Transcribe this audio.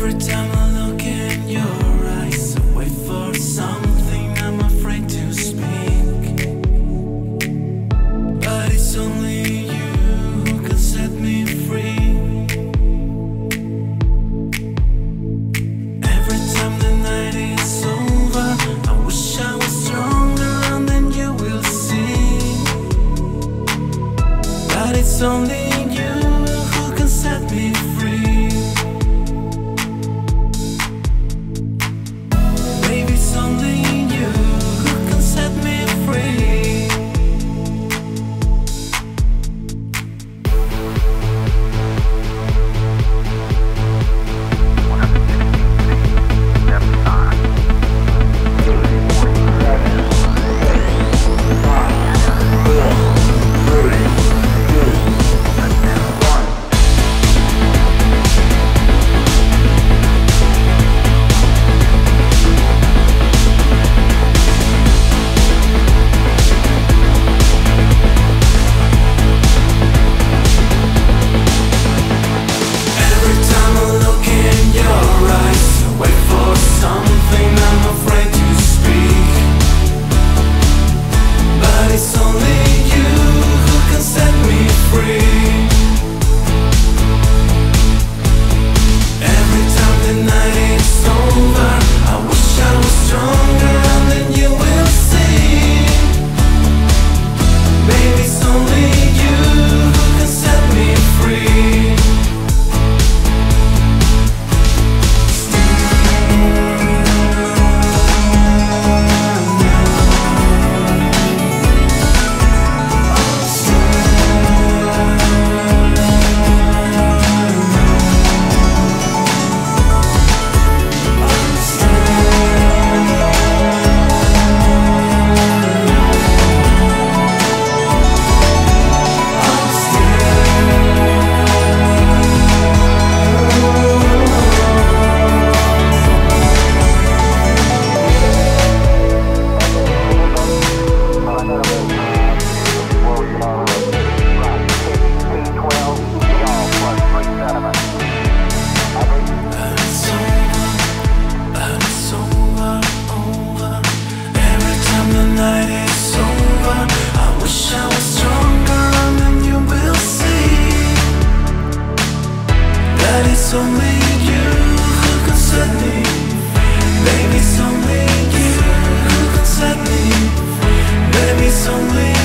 Every time I look in your eyes, I wait for something I'm afraid to speak. But it's only you who can set me free. Every time the night is over, I wish I was stronger, and then you will see. But it's only you who can set me free. It's only you who can set me free. Baby, it's only you who can set me free. Baby, it's only